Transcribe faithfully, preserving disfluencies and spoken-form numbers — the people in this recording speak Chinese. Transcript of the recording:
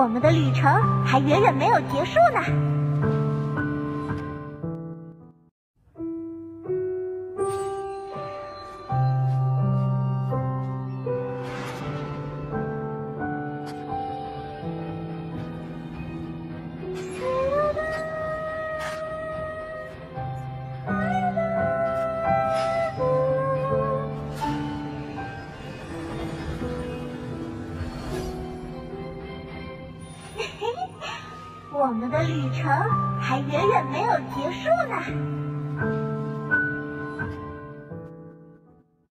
我们的旅程还远远没有结束呢。 我们的旅程还远远没有结束呢。